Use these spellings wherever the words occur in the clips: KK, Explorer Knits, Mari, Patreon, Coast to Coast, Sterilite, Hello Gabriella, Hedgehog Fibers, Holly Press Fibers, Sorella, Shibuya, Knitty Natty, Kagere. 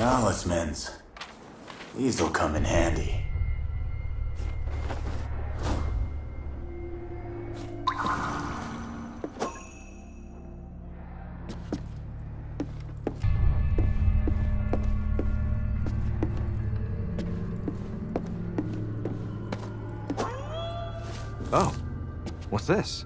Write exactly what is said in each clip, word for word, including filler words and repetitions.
Talismans. These'll come in handy. Oh, what's this?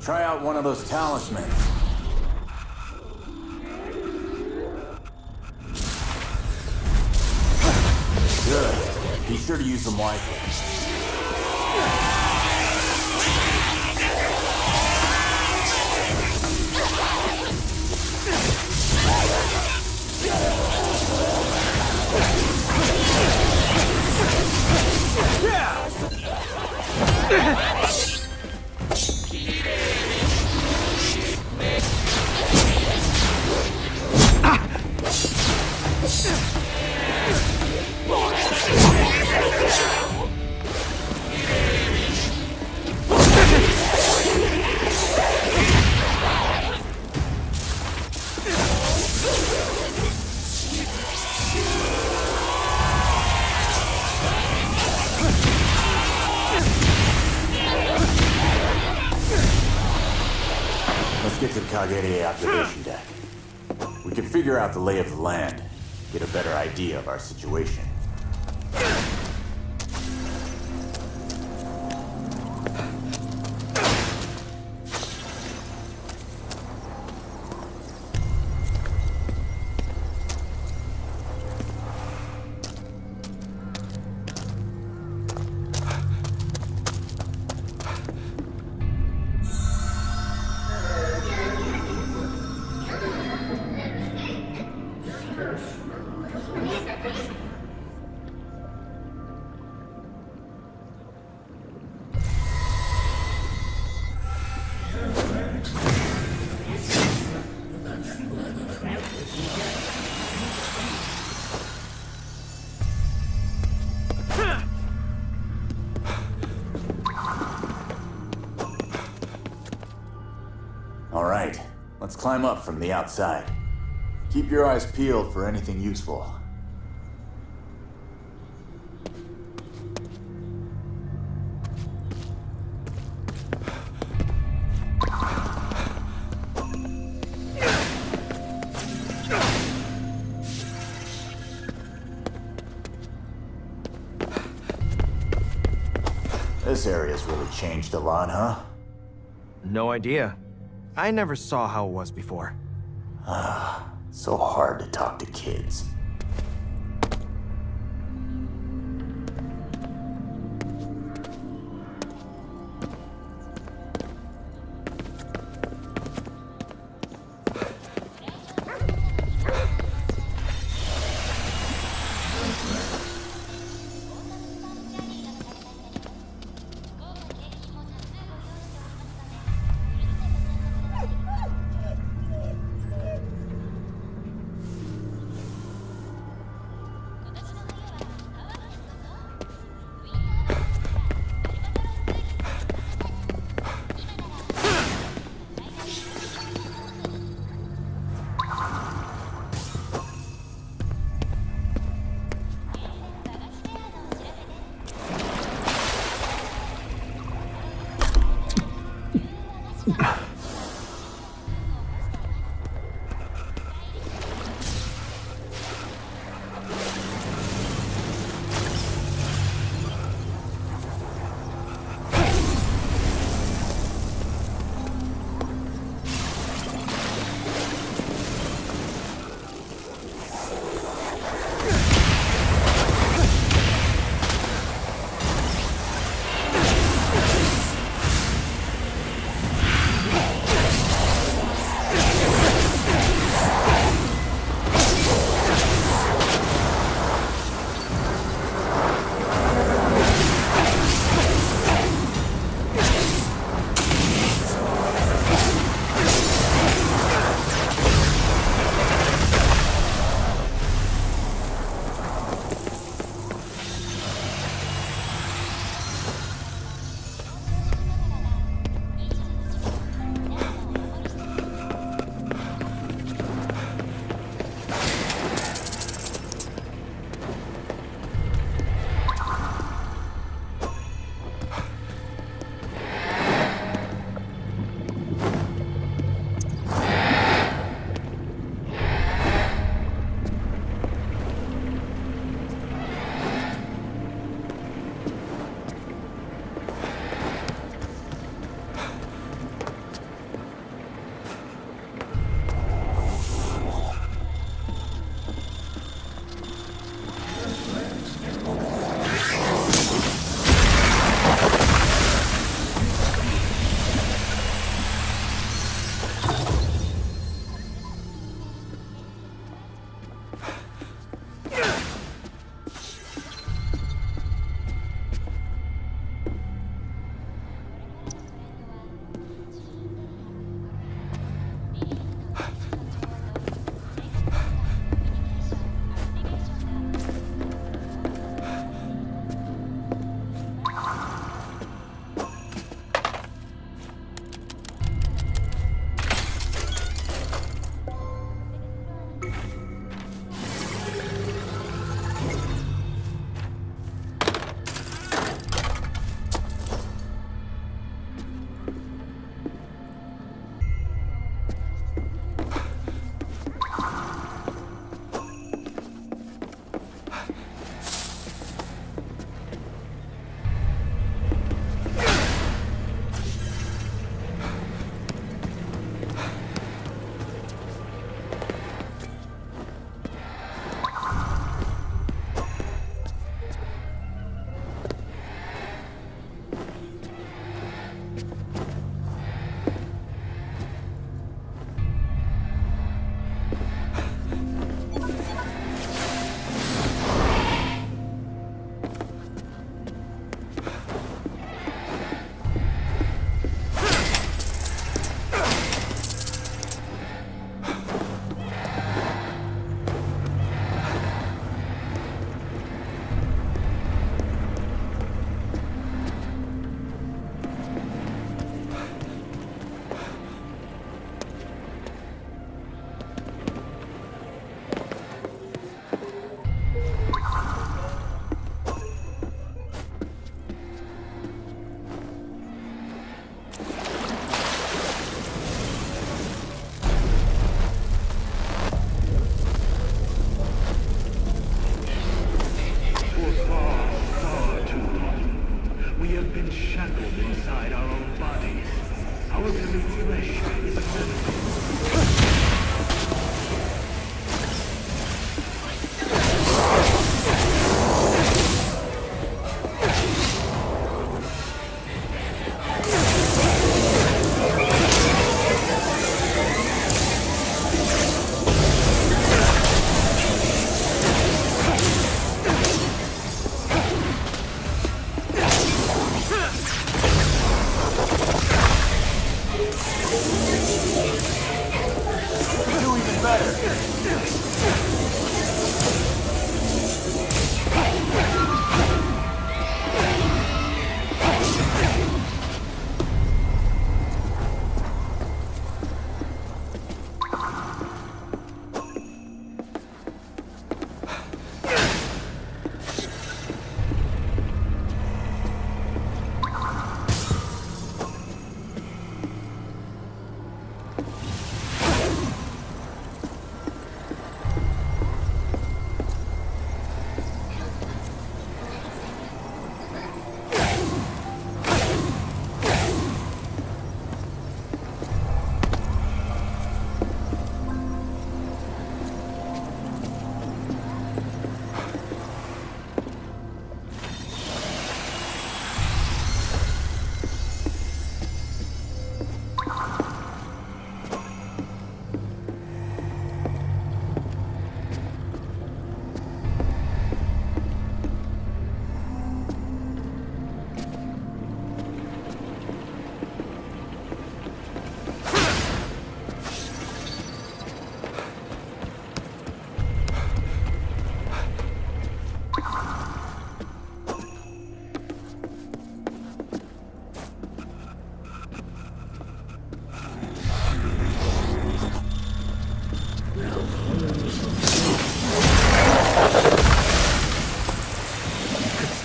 Try out one of those talismans. Good. Be sure to use them wisely. Let's get to the Kagere observation deck. We can figure out the lay of the land, get a better idea of our situation. Let's climb up from the outside. Keep your eyes peeled for anything useful. This area's really changed a lot, huh? No idea. I never saw how it was before. Ah, so hard to talk to kids.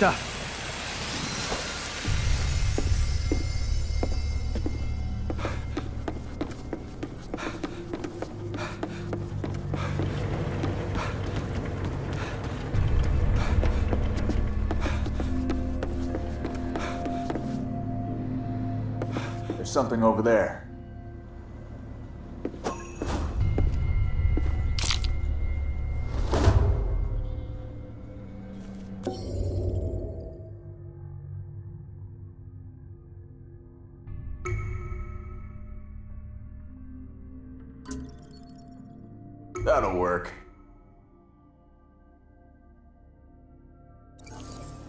した。There's something over there. That'll work.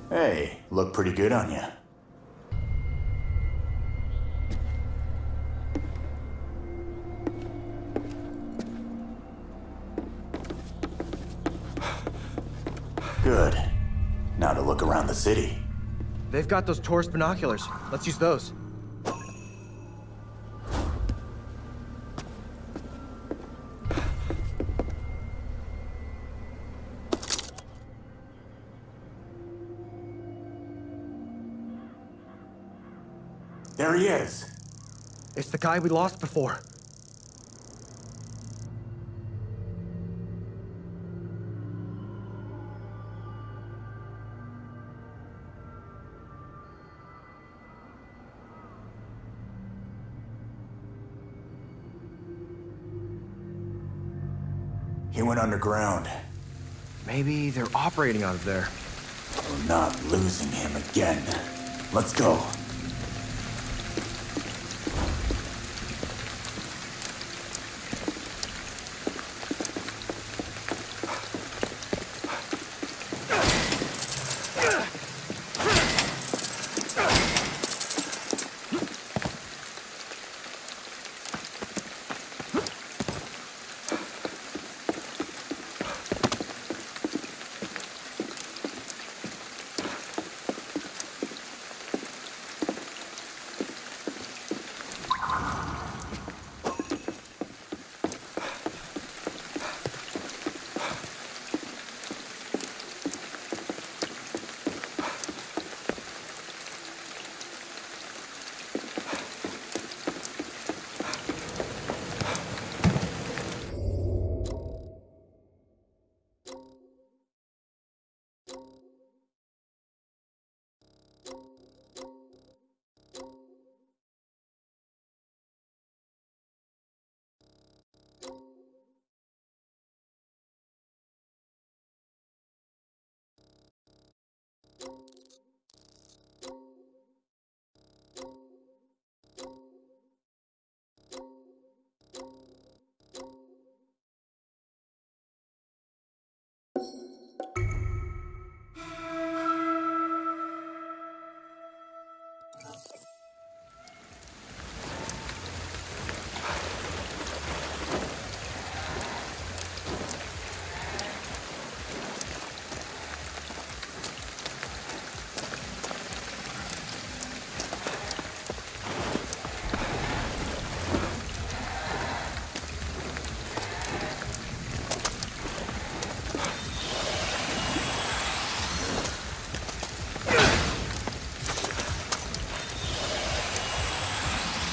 Hey, look pretty good on you. Good. Now to look around the city. They've got those tourist binoculars. Let's use those. There he is. It's the guy we lost before. He went underground. Maybe they're operating out of there. We're not losing him again. Let's go.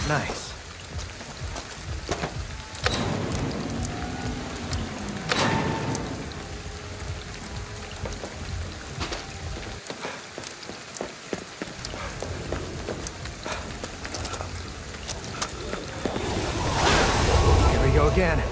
Nice. Here we go again.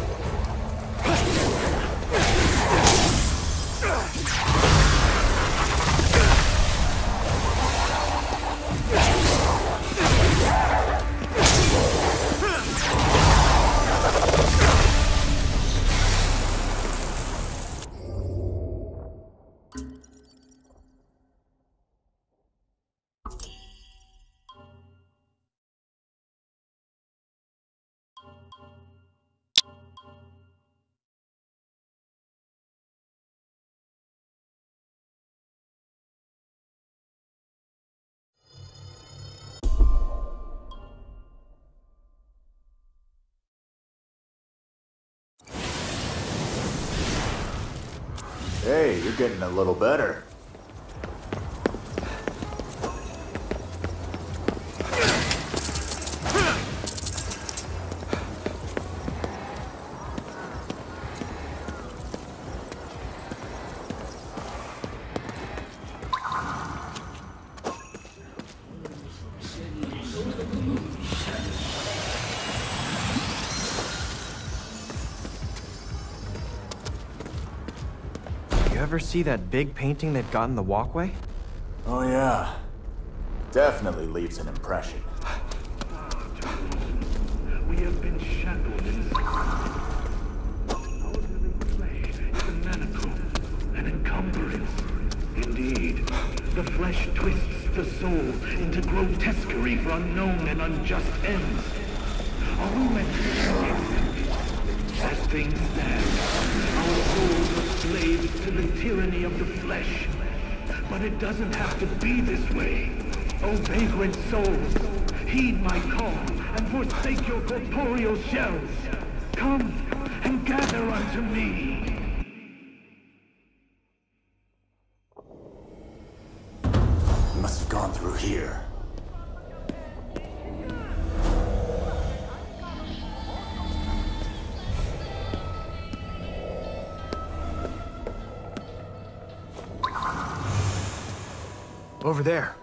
Hey, you're getting a little better. You ever see that big painting that got in the walkway? Oh yeah. Definitely leaves an impression. We have been shackled in flesh, the manacle, an encumbrance. Indeed, the flesh twists the soul into grotesquerie for unknown and unjust ends. Are we meant to exist? As things stand, our souls are slaves to the tyranny of the flesh. But it doesn't have to be this way. O vagrant souls, heed my call and forsake your corporeal shells. Come and gather unto me. You must have gone through here. Over there.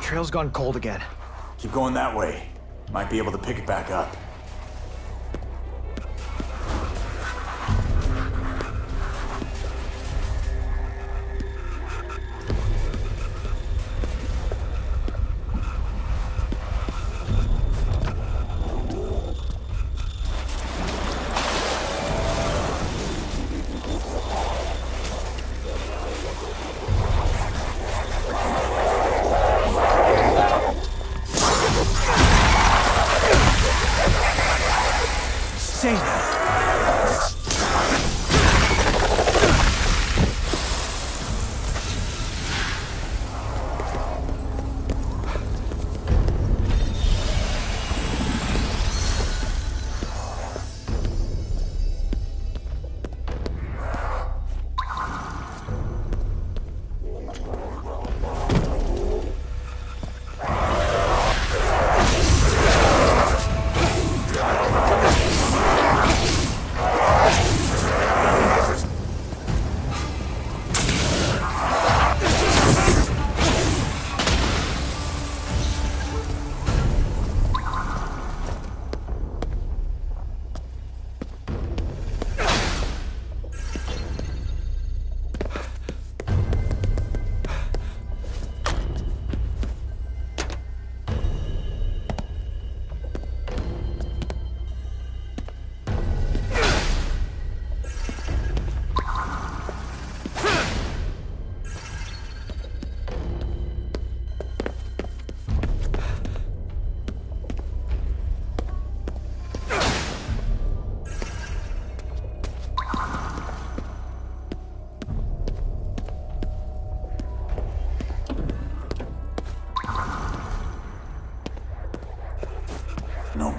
Trail's gone cold again. Keep going that way. Might be able to pick it back up.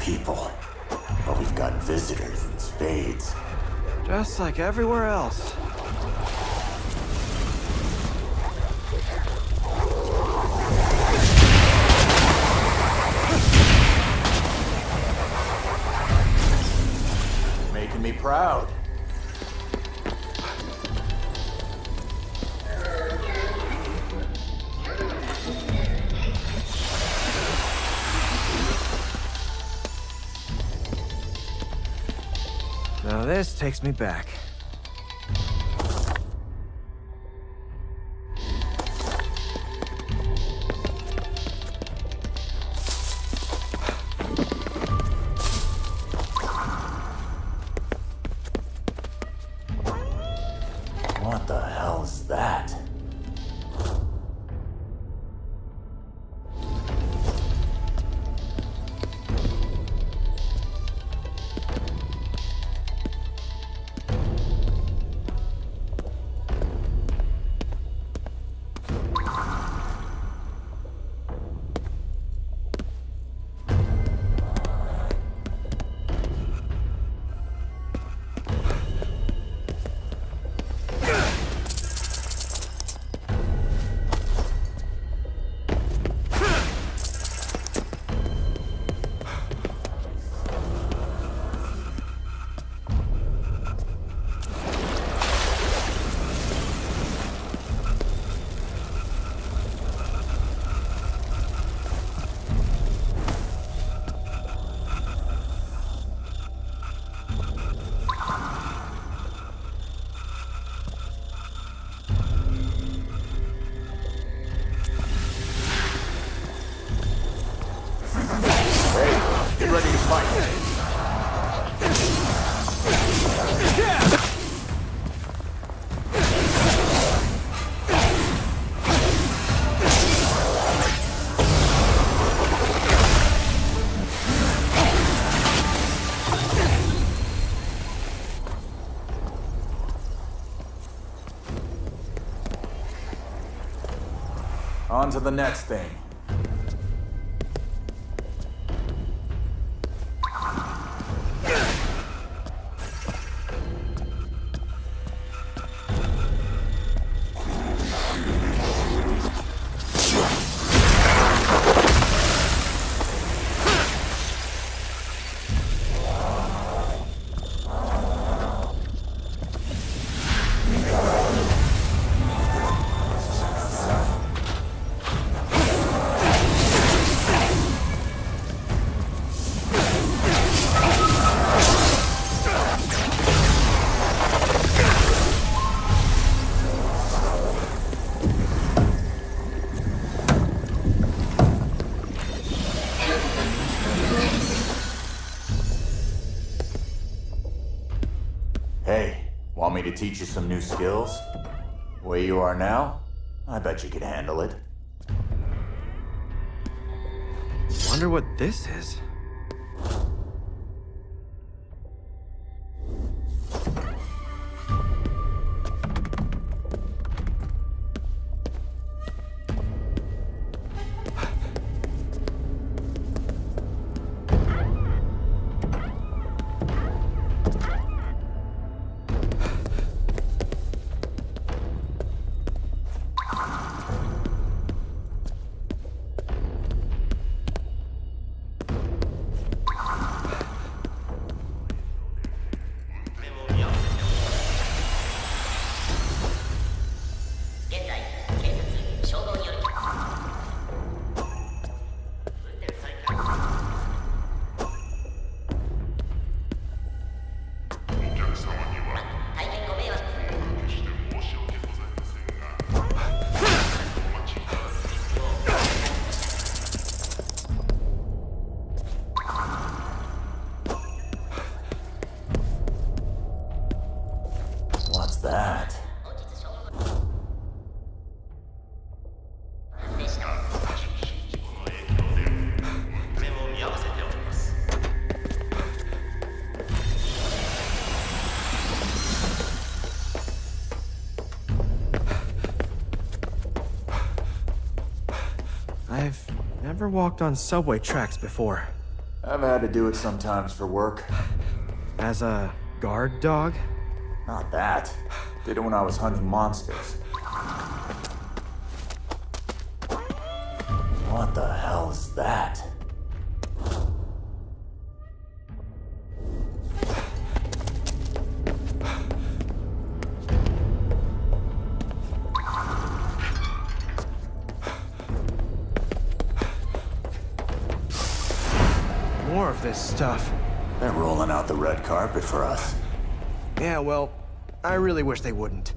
people, but we've got visitors in spades. Just like everywhere else. You're making me proud. Now this takes me back. What the hell is that? On to the next thing. Teach you some new skills? Where you are now? I bet you could handle it. Wonder what this is? I've never walked on subway tracks before. I've had to do it sometimes for work. As a guard dog? Not that. Did it when I was hunting monsters. What the hell is that? More of this stuff. They're rolling out the red carpet for us. Yeah, well, I really wish they wouldn't.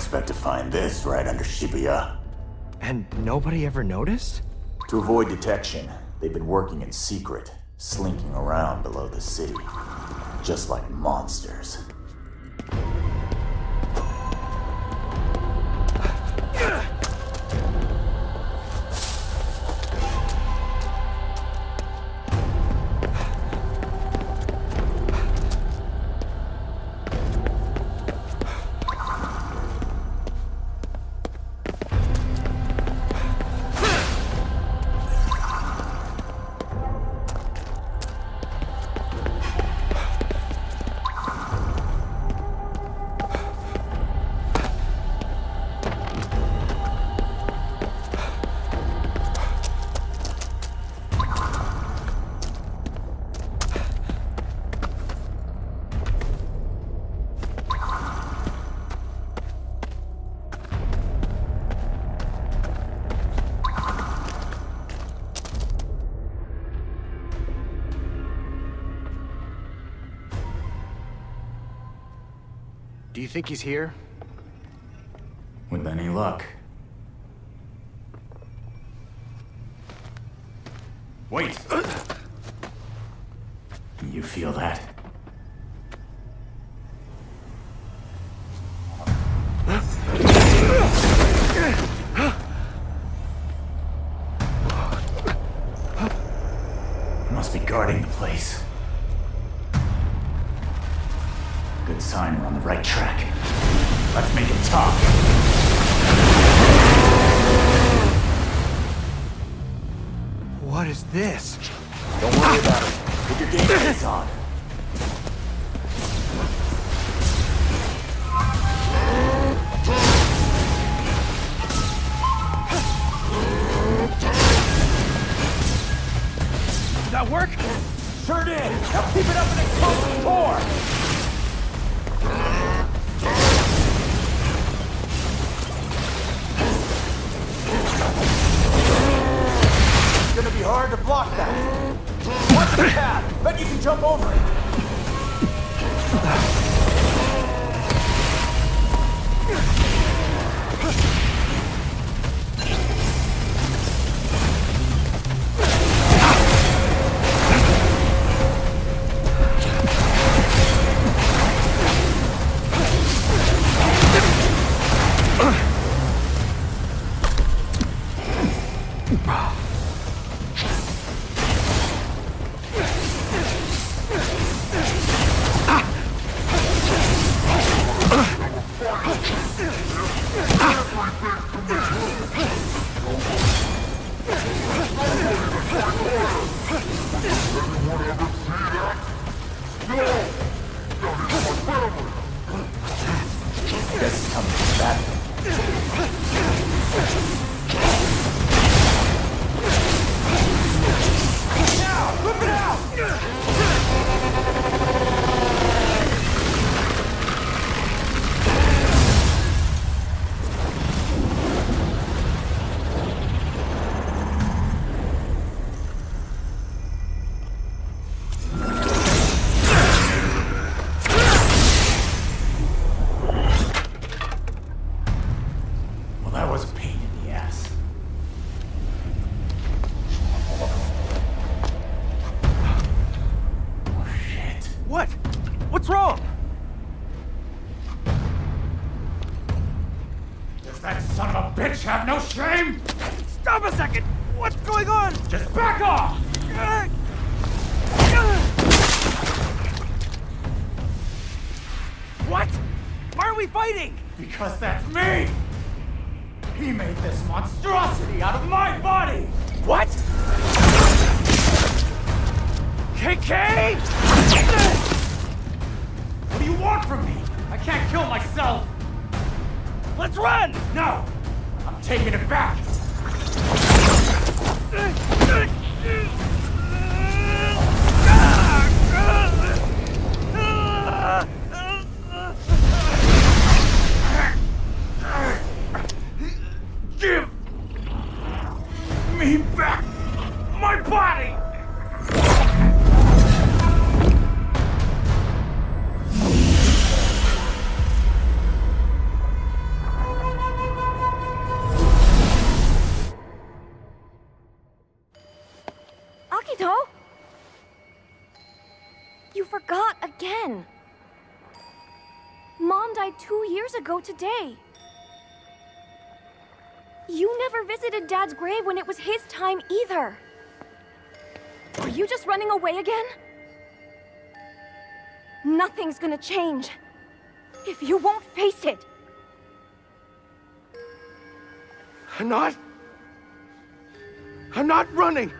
Expect to find this right under Shibuya. And nobody ever noticed? To avoid detection, they've been working in secret, slinking around below the city, just like monsters. Do you think he's here? With any luck. Wait! You feel that? He must be guarding the place. Good sign we're on the right track. Let's make it talk. What is this? Don't worry ah. about it. Put your game face on. Did that work? Sure did. Now keep it up and explode the floor. It's gonna be hard to block that. Watch the path. Bet you can jump over it. Ah! anyone ever see that? No! That is my family! This comes back. Now! Whip it out! Today. You never visited Dad's grave when it was his time either. Are you just running away again? Nothing's gonna change if you won't face it. I'm not... I'm not running.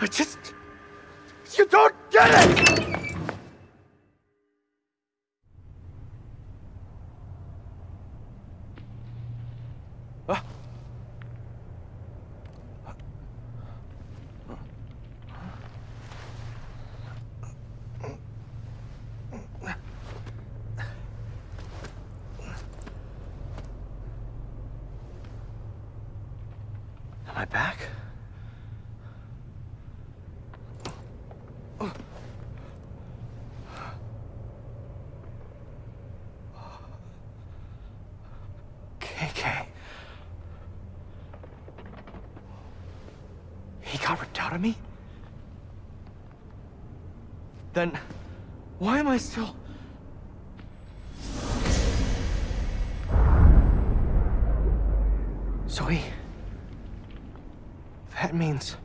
I just... You don't get it! Then, why am I still... So he... That means...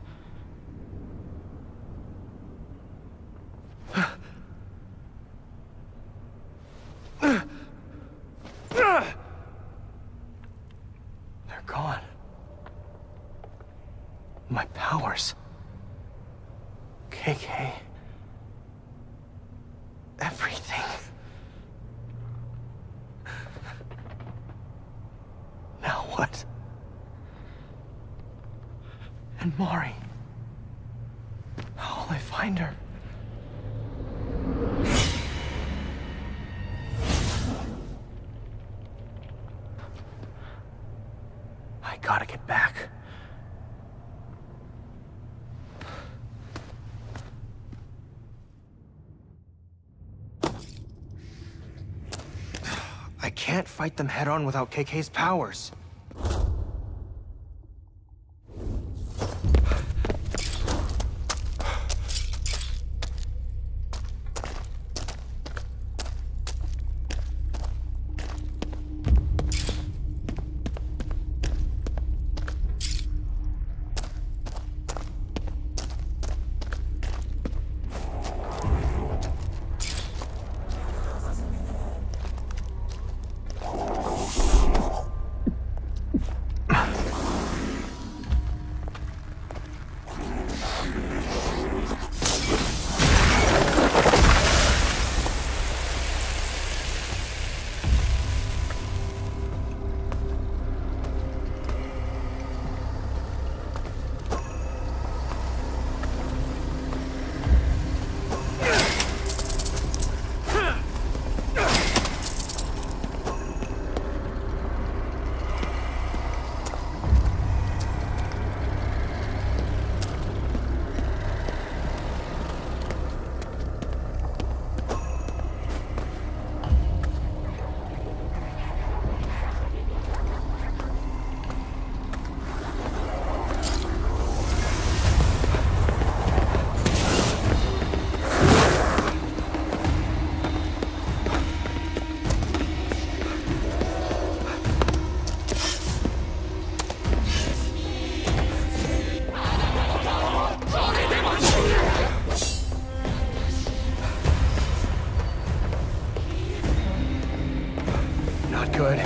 They're gone. My powers. K K... Everything. Now what? And Mari. How will I find her? I gotta get back. Can't fight them head-on without K K's powers. could.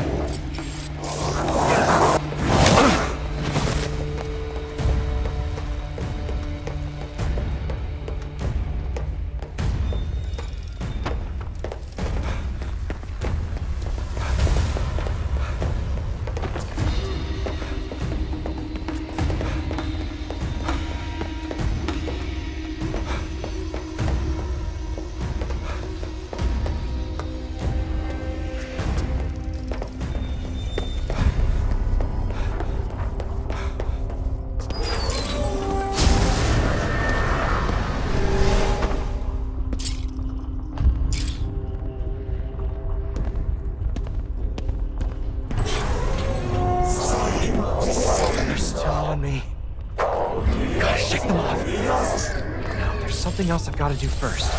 Something else I've got to do first.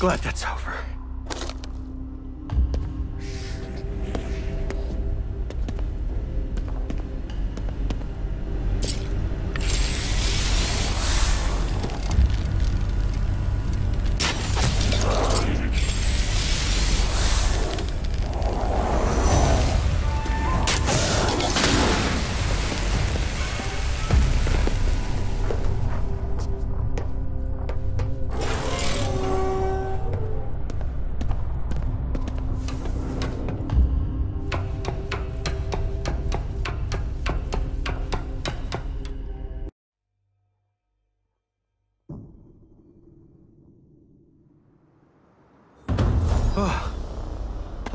Glad that's over.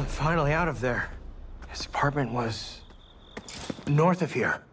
Finally out of there. His apartment was north of here.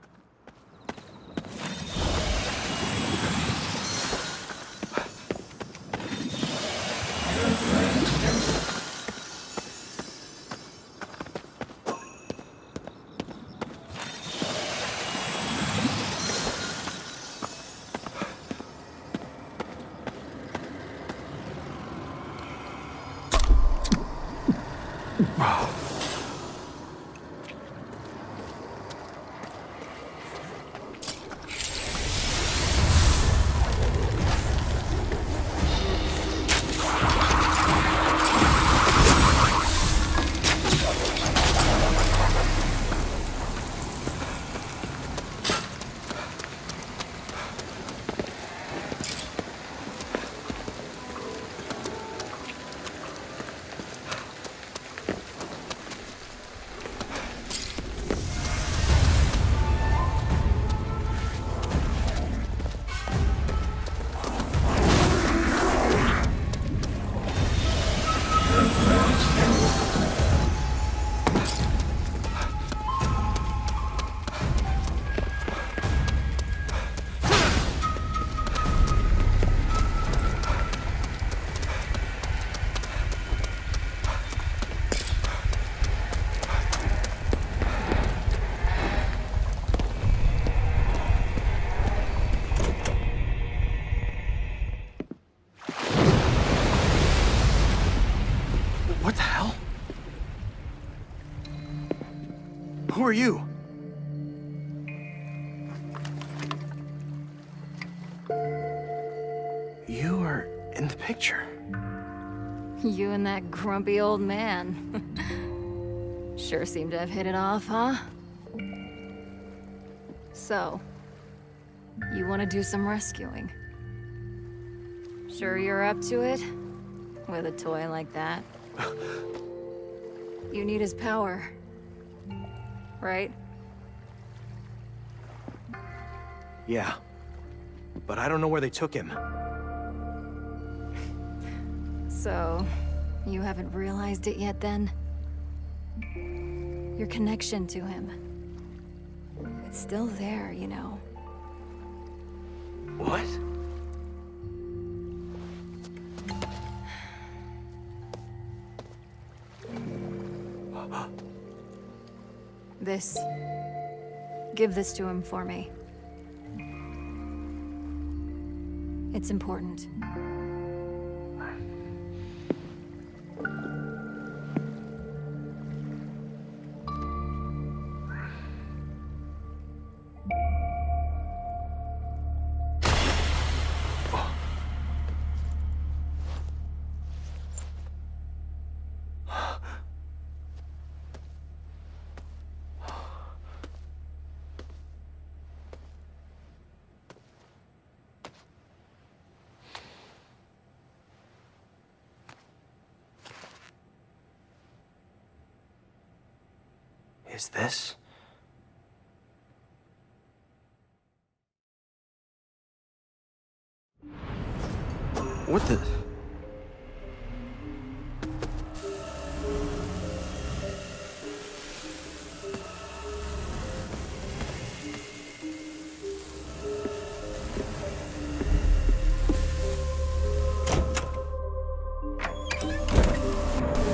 are you? You are in the picture. You and that grumpy old man. Sure seem to have hit it off, huh? So, you want to do some rescuing? Sure you're up to it? With a toy like that? You need his power, right? Yeah, but I don't know where they took him. So, you haven't realized it yet then? Your connection to him. It's still there, you know. What? This. Give this to him for me. It's important. Is this? What the?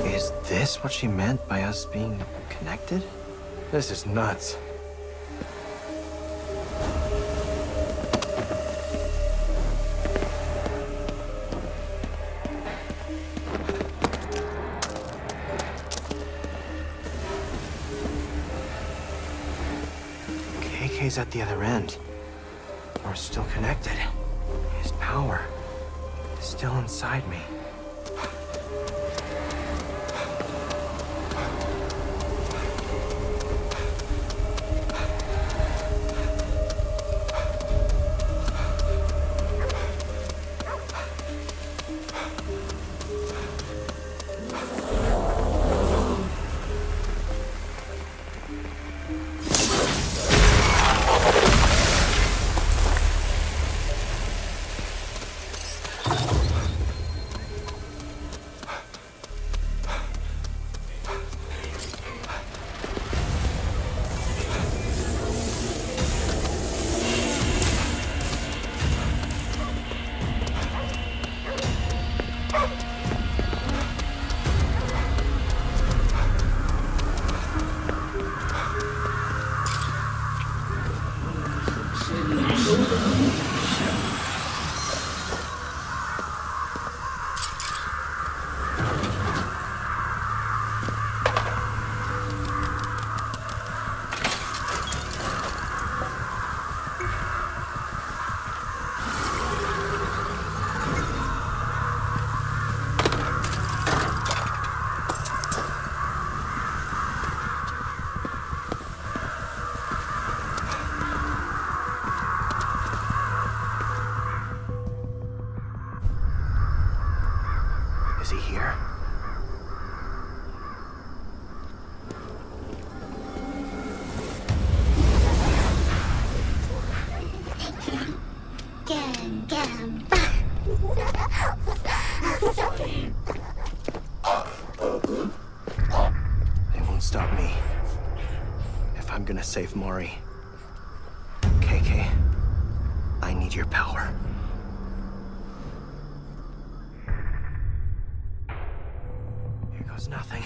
Is this what she meant by us being connected? This is nuts. K K's at the other end. We're still connected. His power is still inside me. Save Mari. K K, I need your power. Here goes nothing.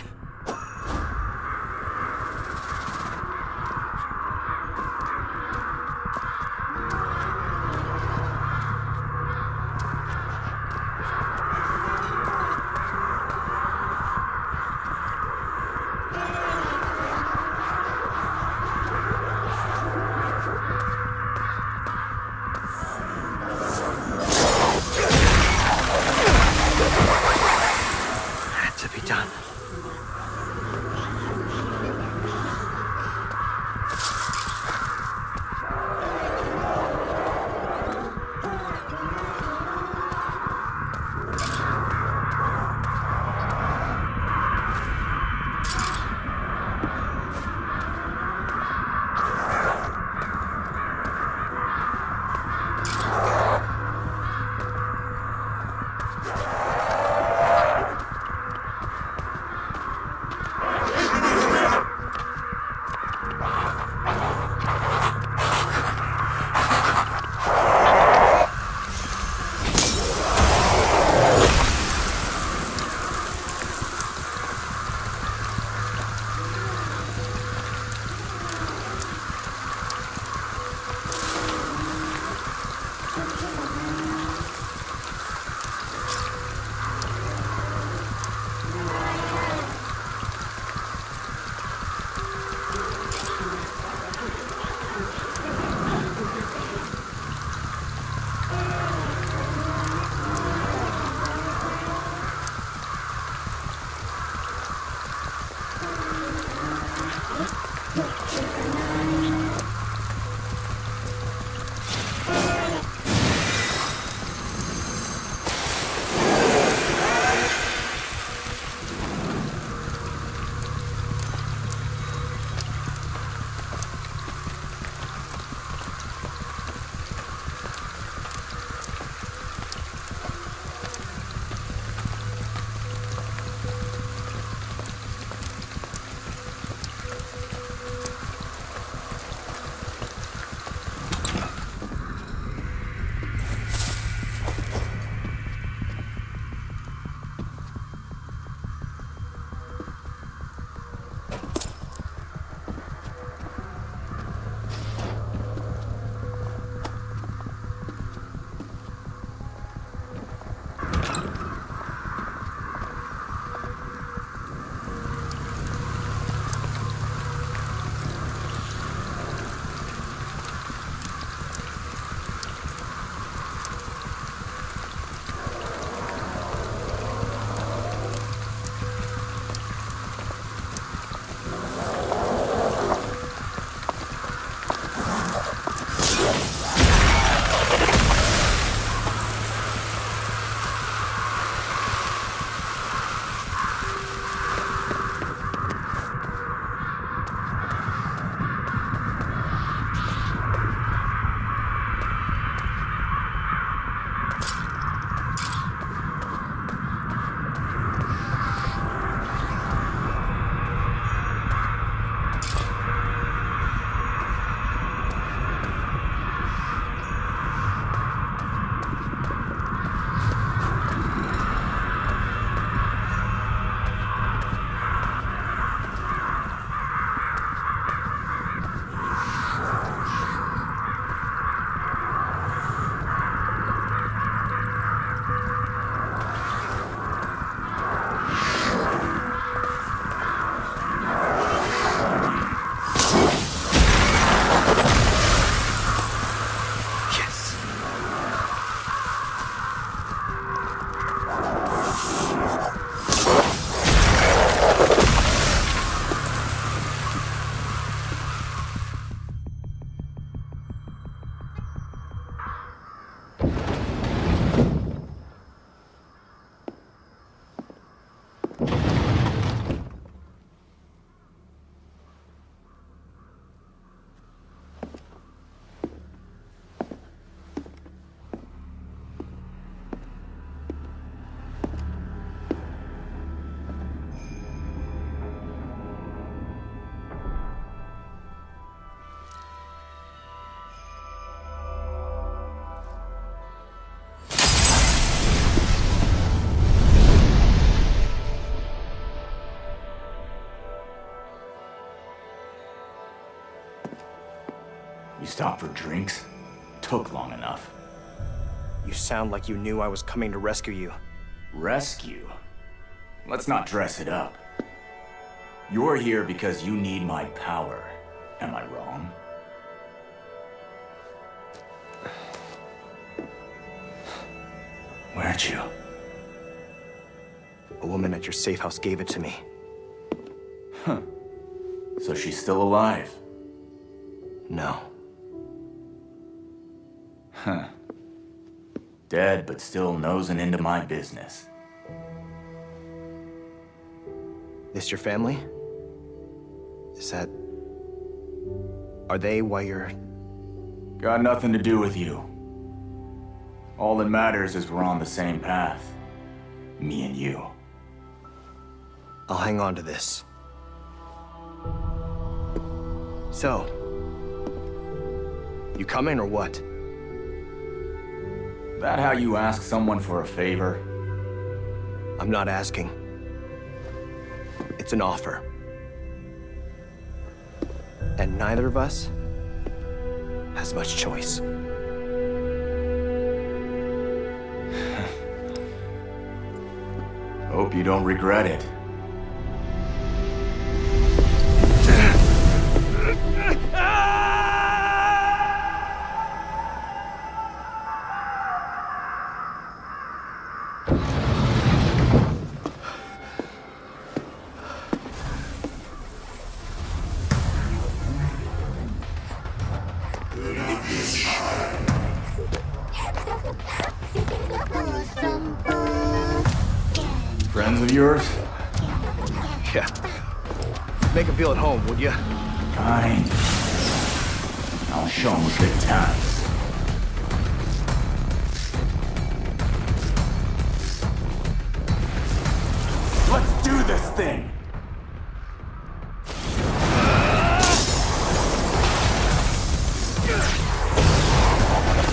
stopped for drinks. Took long enough. You sound like you knew I was coming to rescue you. Rescue? Let's not dress it up. You're here because you need my power. Am I wrong? Where'd you? A woman at your safe house gave it to me. Huh. So she's still alive? No. Huh. Dead, but still nosing into my business. This your family? Is that... Are they why you're... Got nothing to do with you. All that matters is we're on the same path. Me and you. I'll hang on to this. So... You coming or what? That how you ask someone for a favor? I'm not asking. It's an offer. And neither of us has much choice. Hope you don't regret it. Friends of yours? Yeah. Make them feel at home, would you? Kind. I'll show them a good time. Let's do this thing!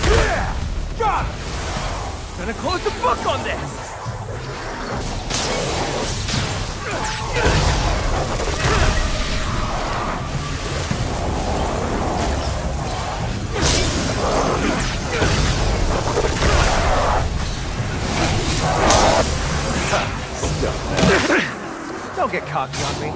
Yeah! Got it! Gonna close the book on this! Don't get cocky on me.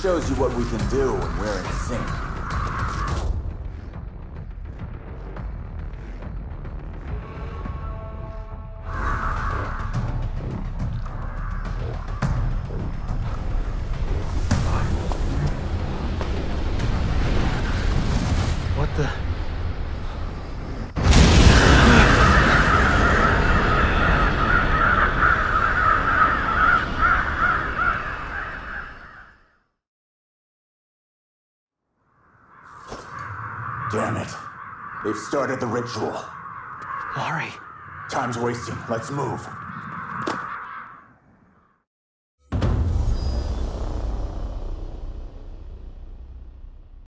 Shows you what we can do when we're in sync. What the... Damn it. They've started the ritual. Mari. Time's wasting. Let's move.